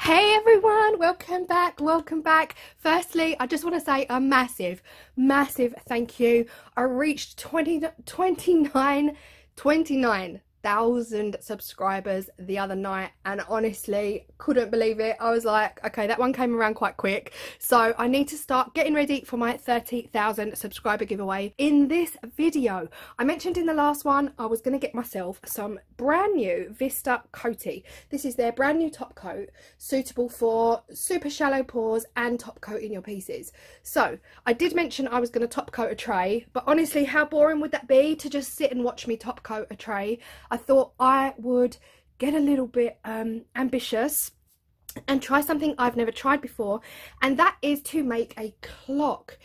Hey everyone, welcome back. Firstly, I just want to say a massive thank you. I reached 29,000 subscribers the other night, and honestly couldn't believe it. I was like, okay, that one came around quite quick, so I need to start getting ready for my 30,000 subscriber giveaway. In this video, I mentioned in the last one I was going to get myself some brand new Vista Coaty. This is their brand new top coat, suitable for super shallow pores and top coating your pieces. So I did mention I was going to top coat a tray, but honestly, how boring would that be to just sit and watch me top coat a tray? I thought I would get a little bit ambitious and try something I've never tried before, and that is to make a clock.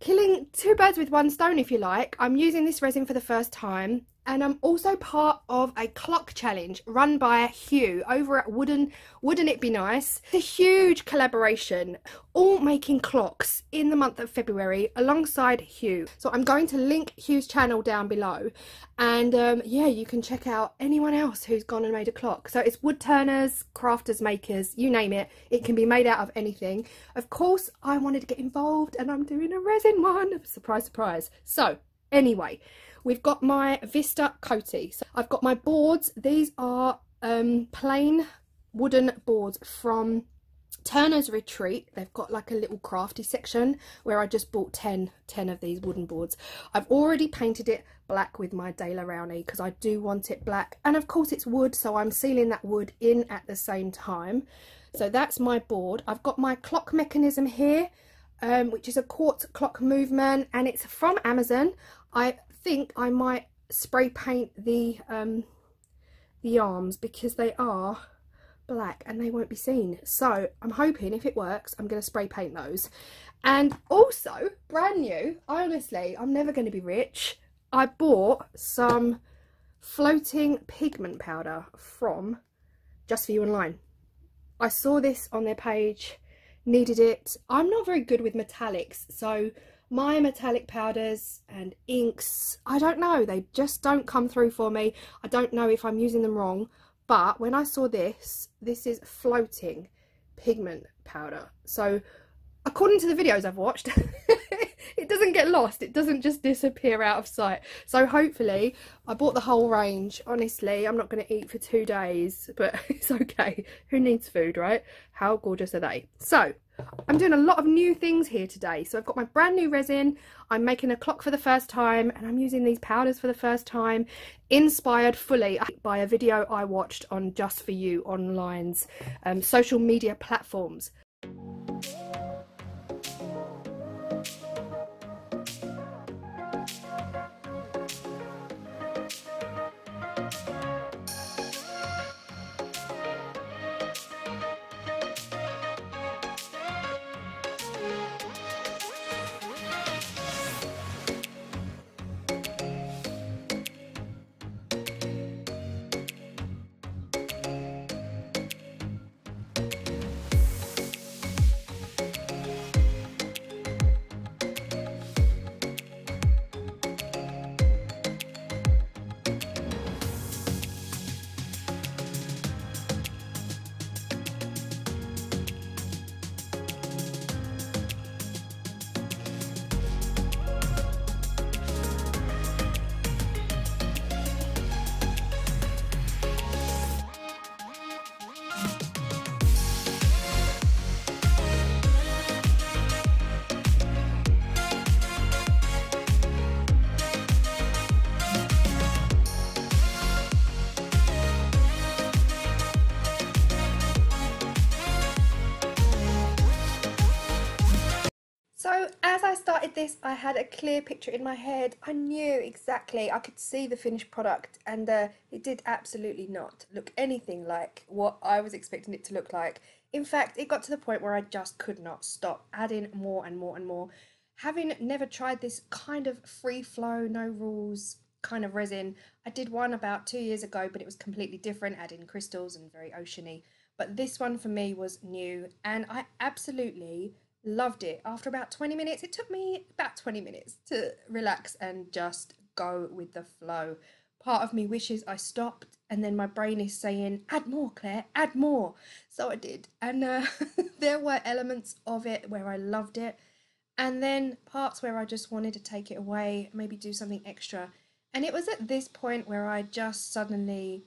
Killing two birds with one stone, if you like. I'm using this resin for the first time, and I'm also part of a clock challenge run by Hugh over at Wouldn't It Be Nice. It's a huge collaboration, all making clocks in the month of February alongside Hugh. So I'm going to link Hugh's channel down below, and yeah, you can check out anyone else who's gone and made a clock. So it's wood turners, crafters, makers, you name it. It can be made out of anything. Of course, I wanted to get involved, and I'm doing a resin one. Surprise, surprise. So anyway, we've got my Vista Coaty. So I've got my boards. These are plain wooden boards from Turner's Retreat. They've got like a little crafty section where I just bought 10 of these wooden boards. I've already painted it black with my Daler Rowney because I do want it black, and of course it's wood, so I'm sealing that wood in at the same time. So that's my board. I've got my clock mechanism here, which is a quartz clock movement, and it's from Amazon. I think I might spray paint the arms because they are black and they won't be seen, so I'm hoping if it works I'm going to spray paint those. And also, brand new, honestly I'm never going to be rich, I bought some floating pigment powder from Just For You Online. I saw this on their page, needed it. I'm not very good with metallics, so my metallic powders and inks, I don't know, they just don't come through for me. I don't know if I'm using them wrong, but when I saw this, this is floating pigment powder. So according to the videos I've watched, it doesn't get lost. It doesn't just disappear out of sight. So hopefully, I bought the whole range. Honestly, I'm not going to eat for 2 days, but it's okay. Who needs food, right? How gorgeous are they? So I'm doing a lot of new things here today. So I've got my brand new resin, I'm making a clock for the first time, and I'm using these powders for the first time, inspired fully by a video I watched on Just For You Online's social media platforms. So as I started this, I had a clear picture in my head. I knew exactly, I could see the finished product, and it did absolutely not look anything like what I was expecting it to look like. In fact, it got to the point where I just could not stop adding more and more and more. Having never tried this kind of free flow, no rules kind of resin, I did one about 2 years ago, but it was completely different, adding crystals and very oceany. But this one for me was new, and I absolutely loved it. After about 20 minutes, it took me about 20 minutes to relax and just go with the flow. Part of me wishes I stopped and then my brain is saying, add more, Claire, add more. So I did, and there were elements of it where I loved it, and then parts where I just wanted to take it away, maybe do something extra. And it was at this point where I just suddenly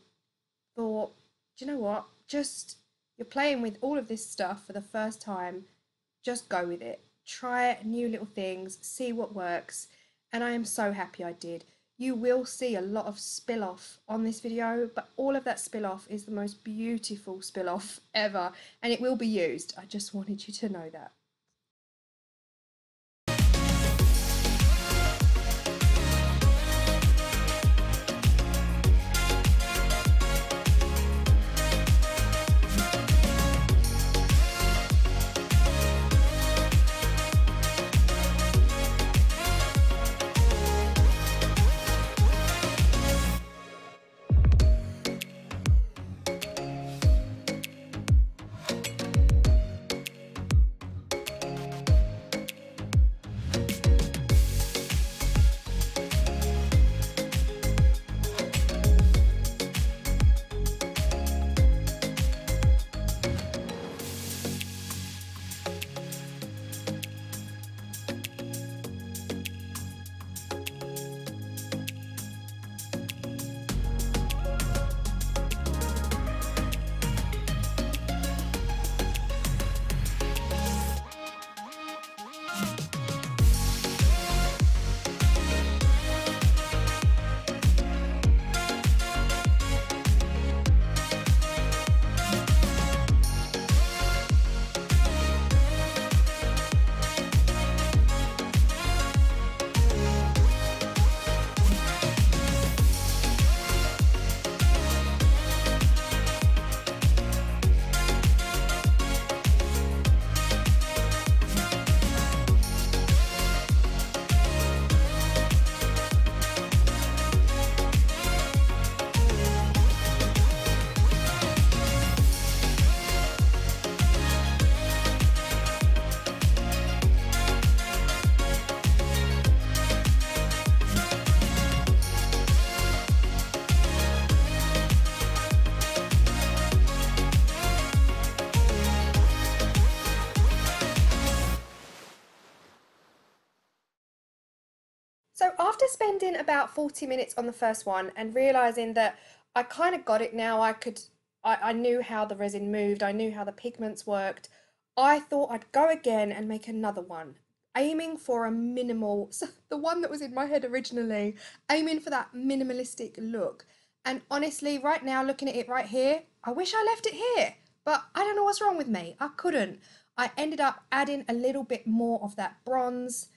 thought, do you know what, just, you're playing with all of this stuff for the first time, just go with it, try new little things, see what works. And I am so happy I did. You will see a lot of spill off on this video, but all of that spill off is the most beautiful spill off ever, and it will be used. I just wanted you to know that. So after spending about 40 minutes on the first one and realizing that I kind of got it now, I knew how the resin moved, I knew how the pigments worked, I thought I'd go again and make another one, aiming for a minimal, so the one that was in my head originally, aiming for that minimalistic look. And honestly, right now, looking at it right here, I wish I left it here, but I don't know what's wrong with me. I couldn't. I ended up adding a little bit more of that bronze.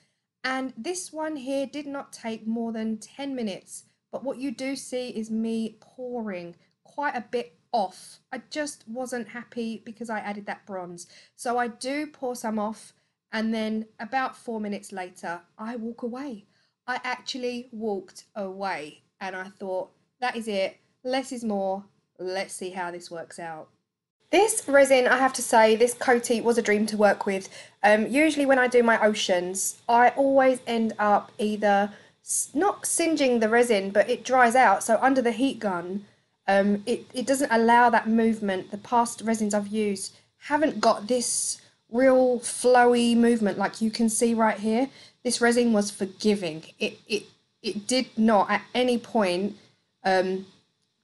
And this one here did not take more than 10 minutes, but what you do see is me pouring quite a bit off. I just wasn't happy because I added that bronze. So I do pour some off, and then about 4 minutes later, I walk away. I actually walked away, and I thought, that is it, less is more, let's see how this works out. This resin, I have to say, this Coaty was a dream to work with. Usually when I do my oceans, I always end up either not singeing the resin, but it dries out. So under the heat gun, it doesn't allow that movement. The past resins I've used haven't got this real flowy movement like you can see right here. This resin was forgiving. It did not at any point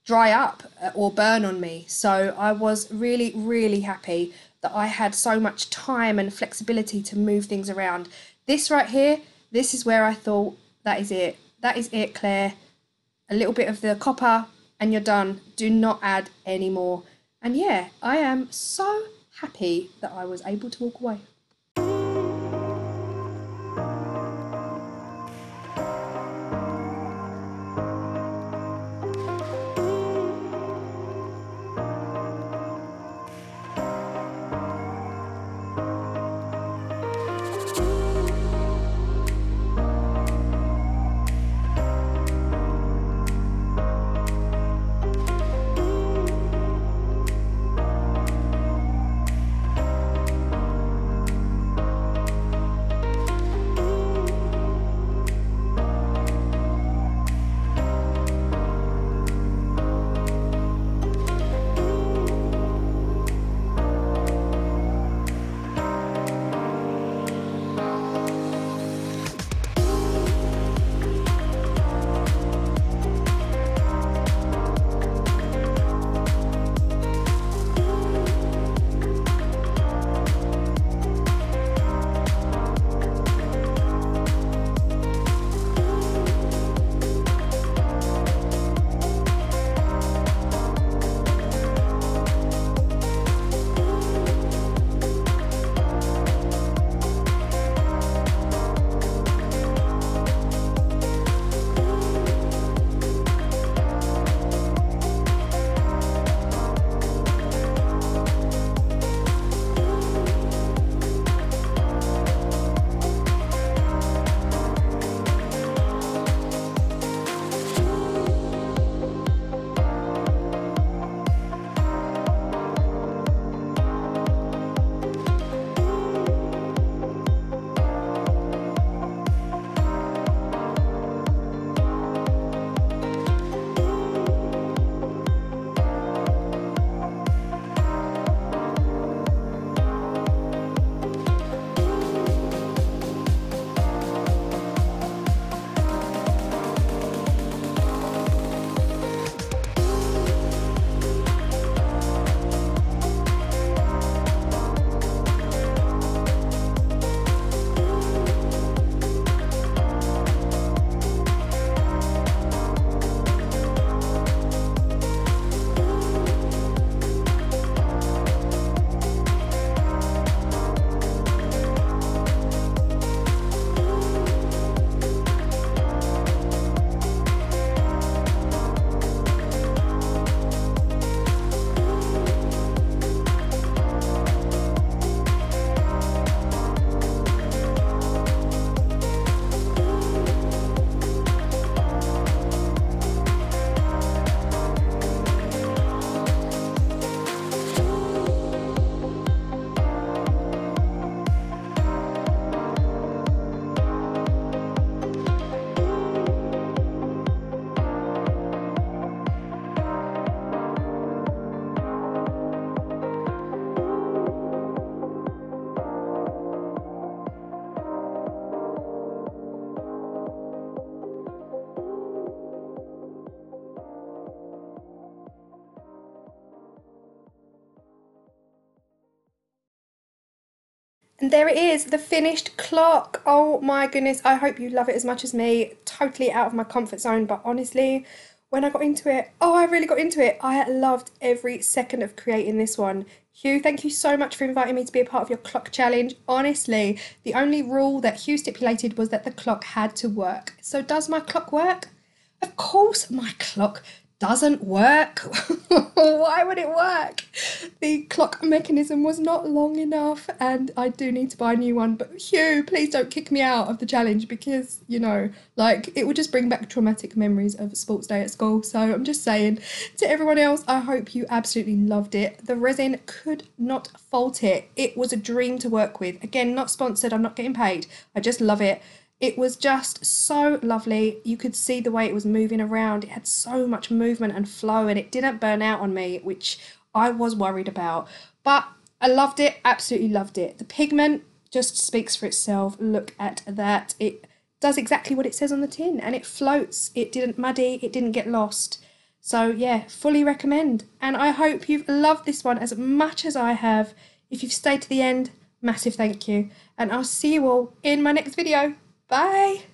dry up or burn on me, so I was really, really happy that I had so much time and flexibility to move things around. This right here, this is where I thought, that is it, Claire. A little bit of the copper and you're done. Do not add any more. And yeah, I am so happy that I was able to walk away. And there it is, the finished clock. Oh my goodness, I hope you love it as much as me. Totally out of my comfort zone, but honestly, when I got into it, oh, I really got into it. I loved every second of creating this one. Hugh, thank you so much for inviting me to be a part of your clock challenge. Honestly, the only rule that Hugh stipulated was that the clock had to work. So does my clock work? Of course my clock doesn't work. Why would it work? The clock mechanism was not long enough and I do need to buy a new one. But Hugh, please don't kick me out of the challenge because, you know, like, it will just bring back traumatic memories of sports day at school. So I'm just saying to everyone else, I hope you absolutely loved it. The resin could not fault it. It was a dream to work with. Again, not sponsored, I'm not getting paid. I just love it. It was just so lovely. You could see the way it was moving around. It had so much movement and flow and it didn't burn out on me, which I was worried about. But I loved it, absolutely loved it. The pigment just speaks for itself. Look at that. It does exactly what it says on the tin and it floats. It didn't muddy, it didn't get lost. So yeah, fully recommend. And I hope you've loved this one as much as I have. If you've stayed to the end, massive thank you. And I'll see you all in my next video. Bye.